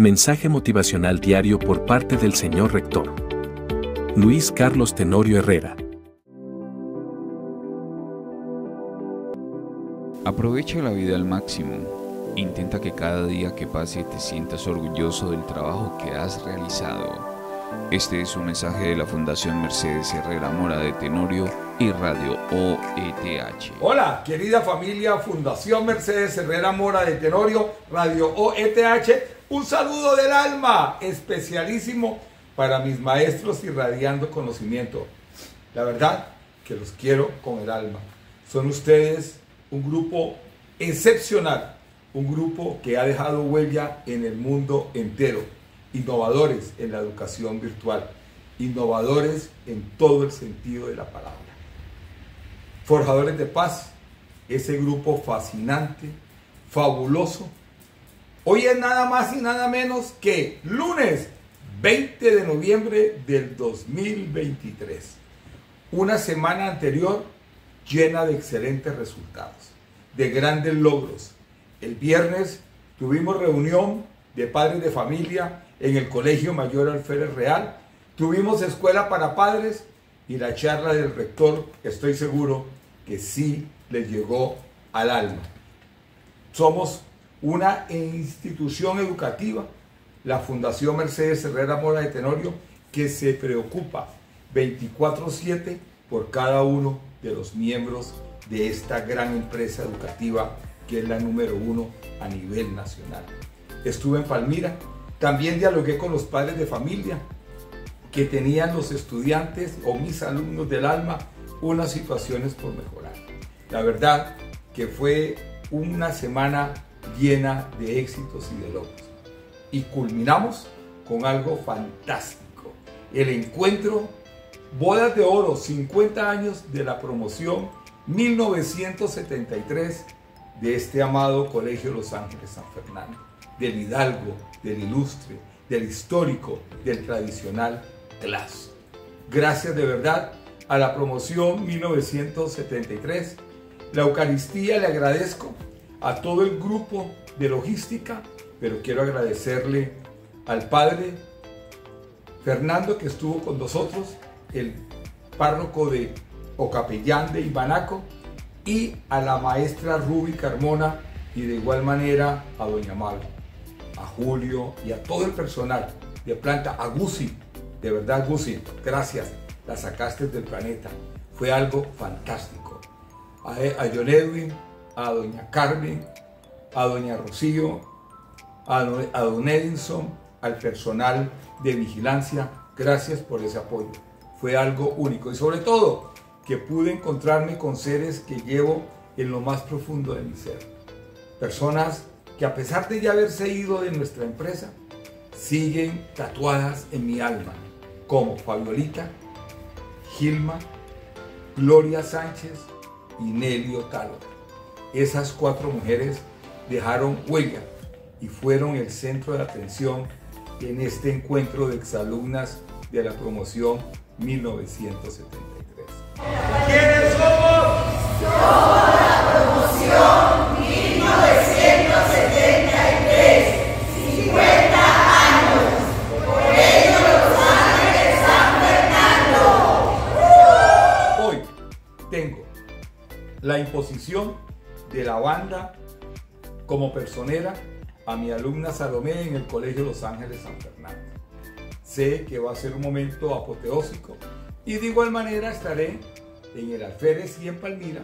Mensaje motivacional diario por parte del señor rector Luis Carlos Tenorio Herrera. Aprovecha la vida al máximo. Intenta que cada día que pase te sientas orgulloso del trabajo que has realizado. Este es un mensaje de la Fundación Mercedes Herrera Mora de Tenorio y Radio OETH. Hola, querida familia Fundación Mercedes Herrera Mora de Tenorio, Radio OETH. Un saludo del alma, especialísimo para mis maestros irradiando conocimiento. La verdad que los quiero con el alma. Son ustedes un grupo excepcional, un grupo que ha dejado huella en el mundo entero. Innovadores en la educación virtual, innovadores en todo el sentido de la palabra. Forjadores de paz, ese grupo fascinante, fabuloso. Hoy es nada más y nada menos que lunes 20 de noviembre del 2023. Una semana anterior llena de excelentes resultados, de grandes logros. El viernes tuvimos reunión de padres de familia en el Colegio Mayor Alférez Real. Tuvimos escuela para padres y la charla del rector, estoy seguro que sí les llegó al alma. Somos una institución educativa, la Fundación Mercedes Herrera Mora de Tenorio, que se preocupa 24/7 por cada uno de los miembros de esta gran empresa educativa que es la número 1 a nivel nacional. Estuve en Palmira. También dialogué con los padres de familia que tenían los estudiantes o mis alumnos del alma unas situaciones por mejorar. La verdad que fue una semana llena de éxitos y de logros. Y culminamos con algo fantástico. El encuentro Bodas de Oro, 50 años de la promoción 1973 de este amado Colegio Los Ángeles San Fernando. Del hidalgo, del ilustre, del histórico, del tradicional clásico. Gracias de verdad a la promoción 1973. La Eucaristía le agradezco a todo el grupo de logística, pero quiero agradecerle al padre Fernando que estuvo con nosotros, el párroco de Ocapellán de Ibanaco, y a la maestra Ruby Carmona y de igual manera a doña Mabel, a Julio y a todo el personal de planta, a Guzzi. De verdad, Guzzi, gracias, la sacaste del planeta, fue algo fantástico. A John Edwin, a doña Carmen, a doña Rocío, a don Edinson, al personal de vigilancia, gracias por ese apoyo, fue algo único. Y sobre todo, que pude encontrarme con seres que llevo en lo más profundo de mi ser, personas que a pesar de ya haberse ido de nuestra empresa, siguen tatuadas en mi alma, como Fabiolita, Gilma, Gloria Sánchez y Nelio Talor. Esas 4 mujeres dejaron huella y fueron el centro de atención en este encuentro de exalumnas de la promoción 1973. ¿Quiénes somos? ¡Somos la promoción! La imposición de la banda como personera a mi alumna Salomé en el Colegio Los Ángeles San Fernando. Sé que va a ser un momento apoteósico y de igual manera estaré en el Alférez y en Palmira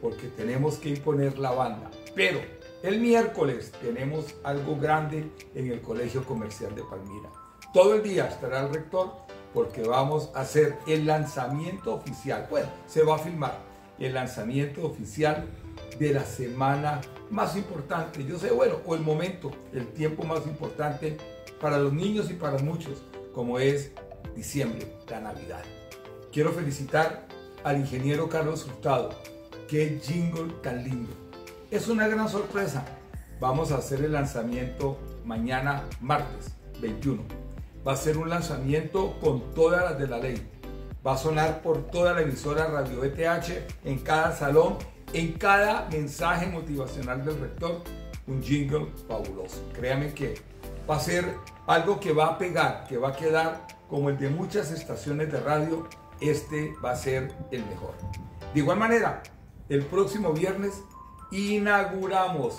porque tenemos que imponer la banda. Pero el miércoles tenemos algo grande en el Colegio Comercial de Palmira. Todo el día estará el rector porque vamos a hacer el lanzamiento oficial. Bueno, se va a filmar el lanzamiento oficial de la semana más importante, yo sé, bueno, o el momento, el tiempo más importante para los niños y para muchos, como es diciembre, la Navidad. Quiero felicitar al ingeniero Carlos Hurtado. Qué jingle tan lindo. Es una gran sorpresa. Vamos a hacer el lanzamiento mañana, martes 21. Va a ser un lanzamiento con todas las de la ley. Va a sonar por toda la emisora Radio OETH, en cada salón, en cada mensaje motivacional del rector, un jingle fabuloso. Créanme que va a ser algo que va a pegar, que va a quedar como el de muchas estaciones de radio. Este va a ser el mejor. De igual manera, el próximo viernes inauguramos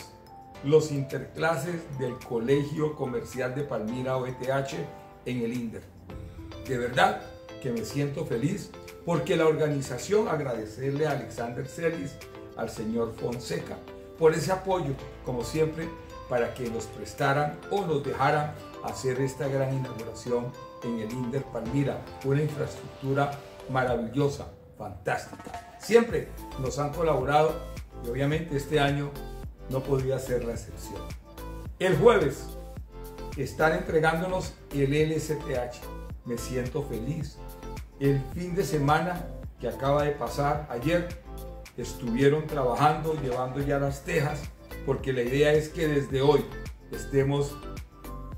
los interclases del Colegio Comercial de Palmira OETH en el Inder. De verdad que me siento feliz porque la organización, agradecerle a Alexander Celis, al señor Fonseca, por ese apoyo, como siempre, para que nos prestaran o nos dejaran hacer esta gran inauguración en el Inder Palmira, una infraestructura maravillosa, fantástica. Siempre nos han colaborado y obviamente este año no podía ser la excepción. El jueves están entregándonos el LSTH. Me siento feliz. El fin de semana que acaba de pasar, ayer, estuvieron trabajando, llevando ya las tejas, porque la idea es que desde hoy estemos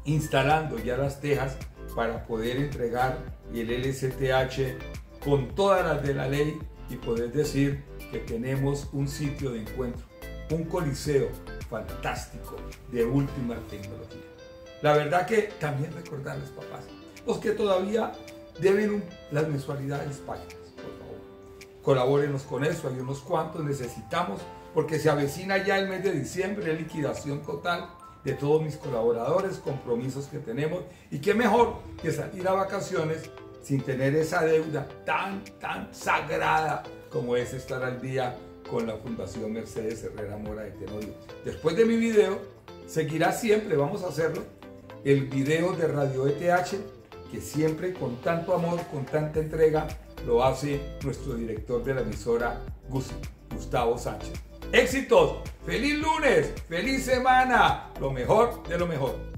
instalando ya las tejas para poder entregar el LSTH con todas las de la ley y poder decir que tenemos un sitio de encuentro, un coliseo fantástico de última tecnología. La verdad que también recordarles, papás, los que todavía deben las mensualidades pagas, por favor, colabórenos con eso, hay unos cuantos, necesitamos, porque se avecina ya el mes de diciembre, liquidación total de todos mis colaboradores, compromisos que tenemos, y qué mejor que salir a vacaciones sin tener esa deuda tan sagrada como es estar al día con la Fundación Mercedes Herrera Mora de Tenorio. Después de mi video, seguirá siempre, vamos a hacerlo, el video de Radio ETH, que siempre con tanto amor, con tanta entrega, lo hace nuestro director de la emisora, Guzzi, Gustavo Sánchez. ¡Éxitos! ¡Feliz lunes! ¡Feliz semana! Lo mejor de lo mejor.